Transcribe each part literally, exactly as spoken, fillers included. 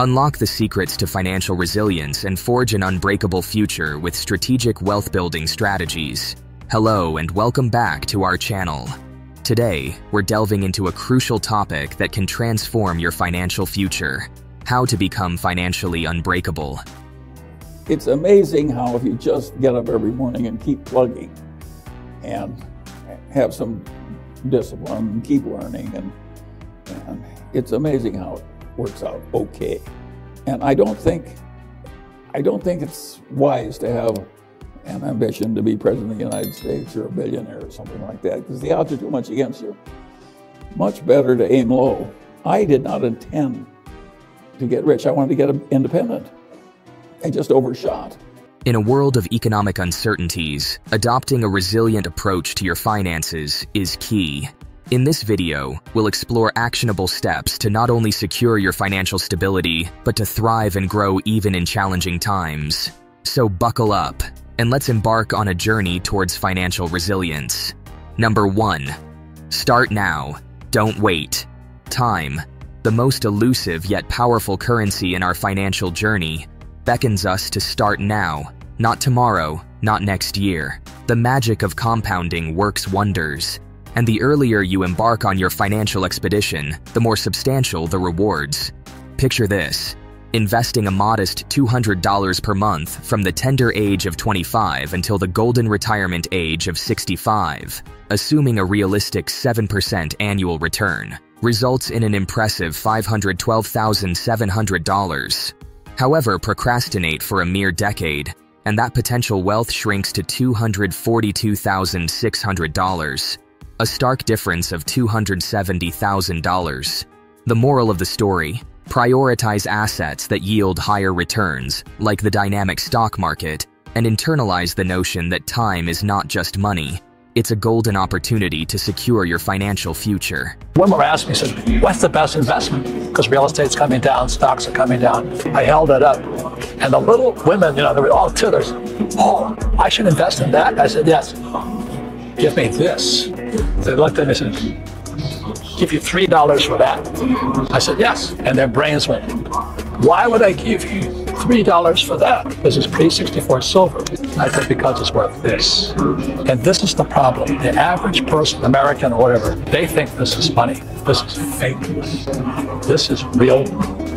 Unlock the secrets to financial resilience and forge an unbreakable future with strategic wealth-building strategies. Hello and welcome back to our channel. Today, we're delving into a crucial topic that can transform your financial future: how to become financially unbreakable. It's amazing how if you just get up every morning and keep plugging and have some discipline and keep learning, and, and it's amazing how it works out okay. And I don't think, I don't think it's wise to have an ambition to be president of the United States or a billionaire or something like that, because the odds are too much against you. Much better to aim low. I did not intend to get rich. I wanted to get independent. I just overshot. In a world of economic uncertainties, adopting a resilient approach to your finances is key. In this video, we'll explore actionable steps to not only secure your financial stability, but to thrive and grow even in challenging times. So buckle up, and let's embark on a journey towards financial resilience. Number one. Start now. Don't wait. Time, the most elusive yet powerful currency in our financial journey, beckons us to start now, not tomorrow, not next year. The magic of compounding works wonders. And the earlier you embark on your financial expedition, the more substantial the rewards. Picture this: investing a modest two hundred dollars per month from the tender age of twenty-five until the golden retirement age of sixty-five, assuming a realistic seven percent annual return, results in an impressive five hundred twelve thousand seven hundred dollars. However, procrastinate for a mere decade, and that potential wealth shrinks to two hundred forty-two thousand six hundred dollars. A stark difference of two hundred seventy thousand dollars. The moral of the story: prioritize assets that yield higher returns, like the dynamic stock market, and internalize the notion that time is not just money. It's a golden opportunity to secure your financial future. Wilmer asked me, says, what's the best investment? Because real estate's coming down, stocks are coming down. I held it up. And the little women, you know, they were all tutors. Oh, I should invest in that? I said, yes. Give me this. They looked at me and said, give you three dollars for that. I said, yes. And their brains went, why would I give you three dollars for that? This is pre sixty-four silver. I said, because it's worth this. And this is the problem. The average person, American or whatever, they think this is money. This is fake. This is real.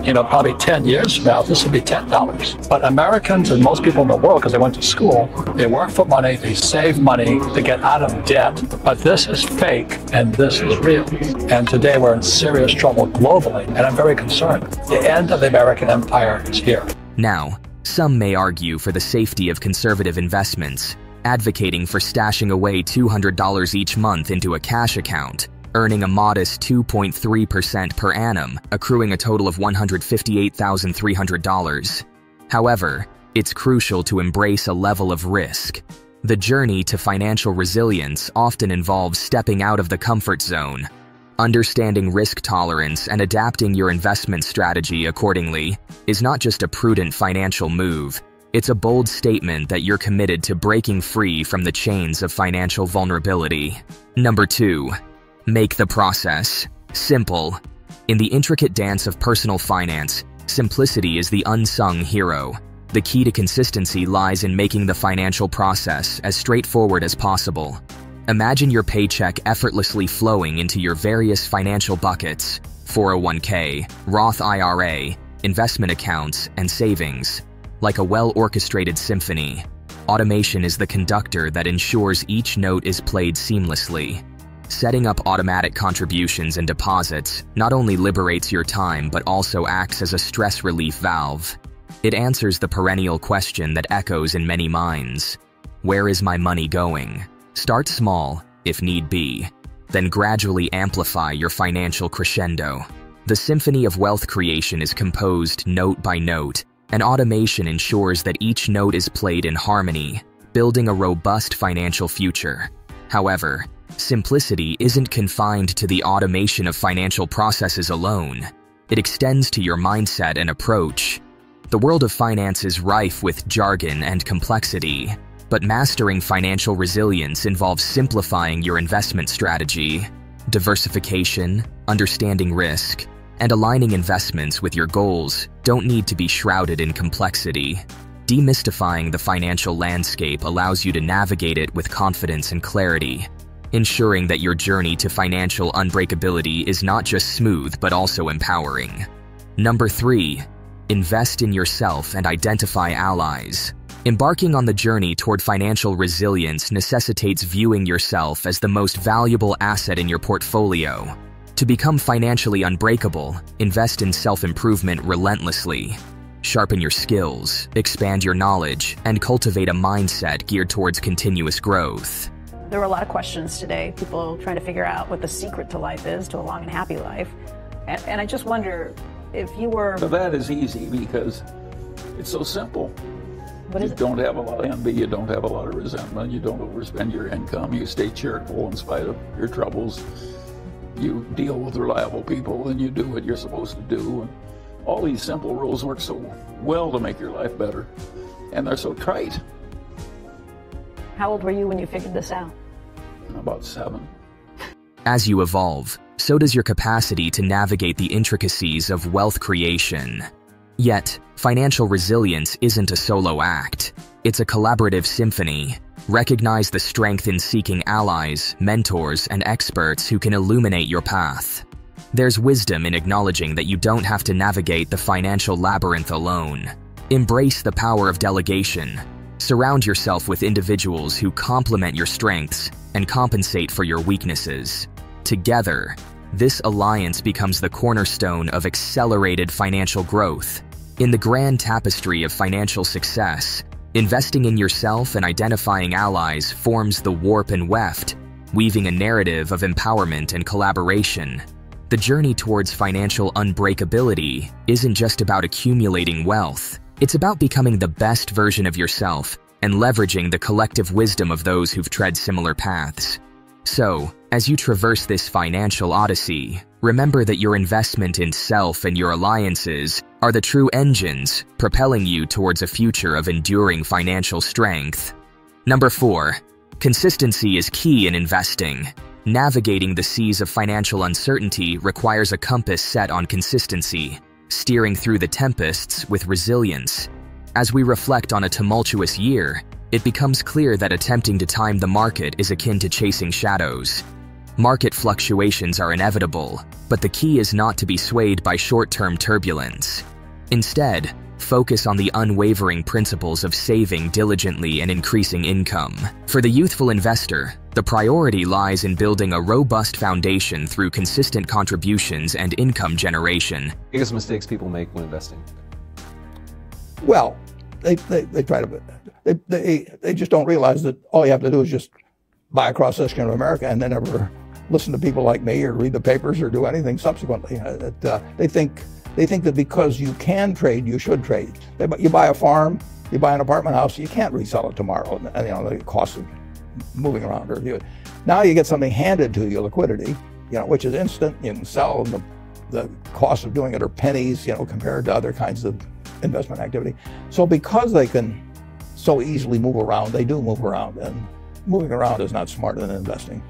You know, probably ten years from now, this will be ten dollars. But Americans and most people in the world, because they went to school, they work for money, they save money, they get out of debt. But this is fake and this is real. And today we're in serious trouble globally, and I'm very concerned. The end of the American empire is here. Now, some may argue for the safety of conservative investments, advocating for stashing away two hundred dollars each month into a cash account, earning a modest two point three percent per annum, accruing a total of one hundred fifty-eight thousand three hundred dollars. However, it's crucial to embrace a level of risk. The journey to financial resilience often involves stepping out of the comfort zone. Understanding risk tolerance and adapting your investment strategy accordingly is not just a prudent financial move, it's a bold statement that you're committed to breaking free from the chains of financial vulnerability. Number two. Make the process simple. In the intricate dance of personal finance, simplicity is the unsung hero. The key to consistency lies in making the financial process as straightforward as possible. Imagine your paycheck effortlessly flowing into your various financial buckets: four oh one K, Roth I R A, investment accounts, and savings. Like a well-orchestrated symphony, automation is the conductor that ensures each note is played seamlessly. Setting up automatic contributions and deposits not only liberates your time but also acts as a stress relief valve. It answers the perennial question that echoes in many minds: where is my money going? Start small, if need be, then gradually amplify your financial crescendo. The symphony of wealth creation is composed note by note, and automation ensures that each note is played in harmony, building a robust financial future. However, simplicity isn't confined to the automation of financial processes alone. It extends to your mindset and approach. The world of finance is rife with jargon and complexity, but mastering financial resilience involves simplifying your investment strategy. Diversification, understanding risk, and aligning investments with your goals don't need to be shrouded in complexity. Demystifying the financial landscape allows you to navigate it with confidence and clarity, ensuring that your journey to financial unbreakability is not just smooth but also empowering. Number three, invest in yourself and identify allies. Embarking on the journey toward financial resilience necessitates viewing yourself as the most valuable asset in your portfolio. To become financially unbreakable, invest in self-improvement relentlessly. Sharpen your skills, expand your knowledge, and cultivate a mindset geared towards continuous growth. There were a lot of questions today, people trying to figure out what the secret to life is, to a long and happy life. And, and I just wonder if you were... So that is easy because it's so simple. What is you it? Don't have a lot of envy, you don't have a lot of resentment, you don't overspend your income, you stay charitable in spite of your troubles, you deal with reliable people, and you do what you're supposed to do. And all these simple rules work so well to make your life better, and they're so tight. How old were you when you figured this out? About seven. As you evolve, so does your capacity to navigate the intricacies of wealth creation. Yet, financial resilience isn't a solo act. It's a collaborative symphony. Recognize the strength in seeking allies, mentors, and experts who can illuminate your path. There's wisdom in acknowledging that you don't have to navigate the financial labyrinth alone. Embrace the power of delegation. Surround yourself with individuals who complement your strengths and compensate for your weaknesses. Together, this alliance becomes the cornerstone of accelerated financial growth. In the grand tapestry of financial success, investing in yourself and identifying allies forms the warp and weft, weaving a narrative of empowerment and collaboration. The journey towards financial unbreakability isn't just about accumulating wealth. It's about becoming the best version of yourself and leveraging the collective wisdom of those who've tread similar paths. So, as you traverse this financial odyssey, remember that your investment in self and your alliances are the true engines propelling you towards a future of enduring financial strength. Number four, consistency is key in investing. Navigating the seas of financial uncertainty requires a compass set on consistency, steering through the tempests with resilience. As we reflect on a tumultuous year, it becomes clear that attempting to time the market is akin to chasing shadows. Market fluctuations are inevitable, but the key is not to be swayed by short-term turbulence. Instead, focus on the unwavering principles of saving diligently and increasing income. For the youthful investor, the priority lies in building a robust foundation through consistent contributions and income generation. Biggest mistakes people make when investing? Well, they, they, they try to, they, they, they just don't realize that all you have to do is just buy a cross-section of America and then never listen to people like me or read the papers or do anything subsequently. It, uh, they think They think that because you can trade, you should trade. They, you buy a farm, you buy an apartment house, you can't resell it tomorrow. And, you know, the cost of moving around. Or you, now you get something handed to you, liquidity, you know, which is instant. You can sell, the, the cost of doing it are pennies, you know, compared to other kinds of investment activity. So because they can so easily move around, they do move around. And moving around is not smarter than investing.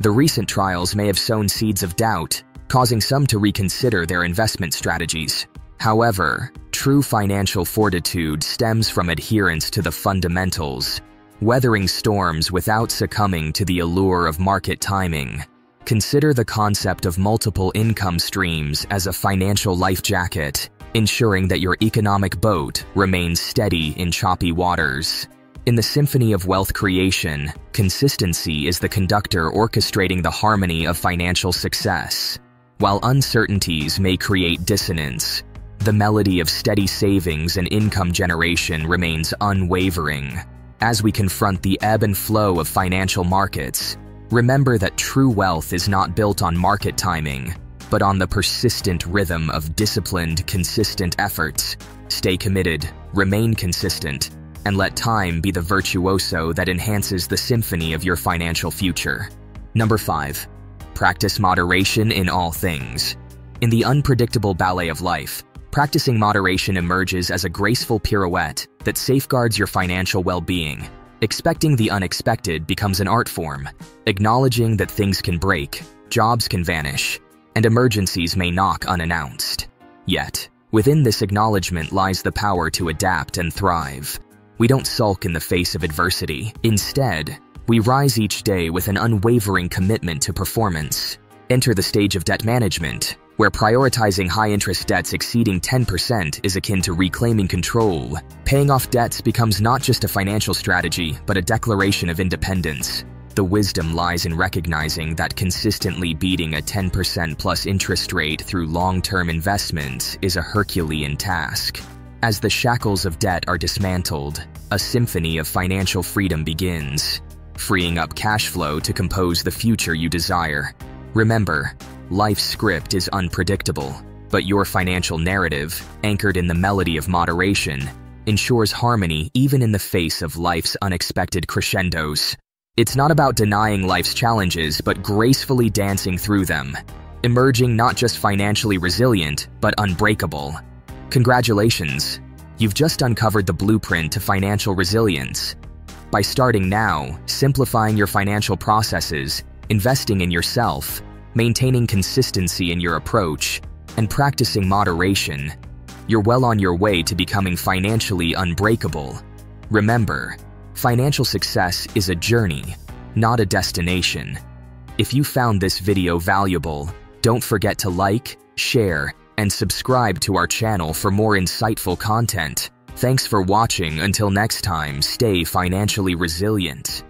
The recent trials may have sown seeds of doubt, causing some to reconsider their investment strategies. However, true financial fortitude stems from adherence to the fundamentals, weathering storms without succumbing to the allure of market timing. Consider the concept of multiple income streams as a financial life jacket, ensuring that your economic boat remains steady in choppy waters. In the symphony of wealth creation, consistency is the conductor orchestrating the harmony of financial success. While uncertainties may create dissonance, the melody of steady savings and income generation remains unwavering. As we confront the ebb and flow of financial markets, remember that true wealth is not built on market timing, but on the persistent rhythm of disciplined, consistent efforts. Stay committed, remain consistent, and let time be the virtuoso that enhances the symphony of your financial future. Number five. Practice moderation in all things. In the unpredictable ballet of life, practicing moderation emerges as a graceful pirouette that safeguards your financial well-being. Expecting the unexpected becomes an art form, acknowledging that things can break, jobs can vanish, and emergencies may knock unannounced. Yet, within this acknowledgement lies the power to adapt and thrive. We don't sulk in the face of adversity. Instead, we rise each day with an unwavering commitment to performance. Enter the stage of debt management, where prioritizing high-interest debts exceeding ten percent is akin to reclaiming control. Paying off debts becomes not just a financial strategy, but a declaration of independence. The wisdom lies in recognizing that consistently beating a ten percent plus interest rate through long-term investments is a Herculean task. As the shackles of debt are dismantled, a symphony of financial freedom begins, freeing up cash flow to compose the future you desire. Remember, life's script is unpredictable, but your financial narrative, anchored in the melody of moderation, ensures harmony even in the face of life's unexpected crescendos. It's not about denying life's challenges, but gracefully dancing through them, emerging not just financially resilient, but unbreakable. Congratulations! You've just uncovered the blueprint to financial resilience. By starting now, simplifying your financial processes, investing in yourself, maintaining consistency in your approach, and practicing moderation, you're well on your way to becoming financially unbreakable. Remember, financial success is a journey, not a destination. If you found this video valuable, don't forget to like, share, and subscribe to our channel for more insightful content. Thanks for watching. Until next time, stay financially resilient.